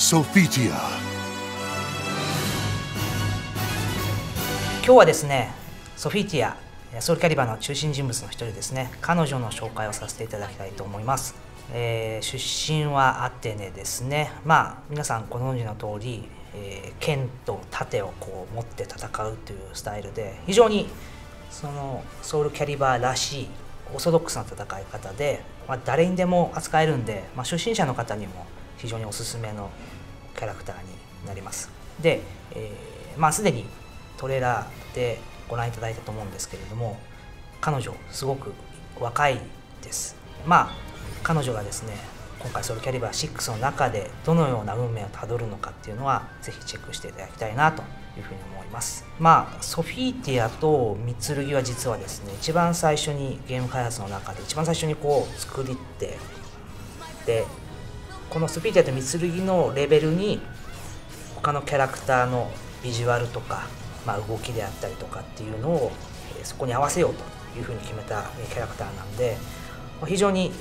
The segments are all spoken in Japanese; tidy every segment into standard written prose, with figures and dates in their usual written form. Sophitia。 今日はですね、ソフィティア、ソウルキャリバーの中心人物の一人ですね、彼女の紹介をさせていただきたいと思います。出身はアテネですね。まあ皆さんご存知の通り、剣と盾をこう持って戦うというスタイルで、非常にそのソウルキャリバーらしいオーソドックスな戦い方で、まあ、誰にでも扱えるんで、まあ、初心者の方にも非常におすすめのキャラクターになります。で、まあ、すでにトレーラーでご覧いただいたと思うんですけれども、彼女すごく若いです。まあ彼女がですね、今回ソウルキャリバー6の中でどのような運命をたどるのかっていうのはぜひチェックしていただきたいなというふうに思います。まあソフィーティアとミツルギは実はですね、一番最初にゲーム開発の中で一番最初にこう作りってで、このソフィーティアとミツルギのレベルに他のキャラクターのビジュアルとか、まあ、動きであったりとかっていうのをそこに合わせようというふうに決めたキャラクターなんで、非常に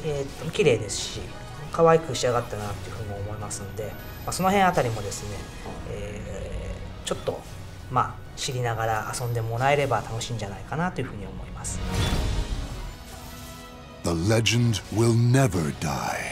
綺麗ですし可愛く仕上がったなっていうふうに思いますので、まあ、その辺あたりもですね、ちょっとまあ知りながら遊んでもらえれば楽しいんじゃないかなというふうに思います。The legend will never die.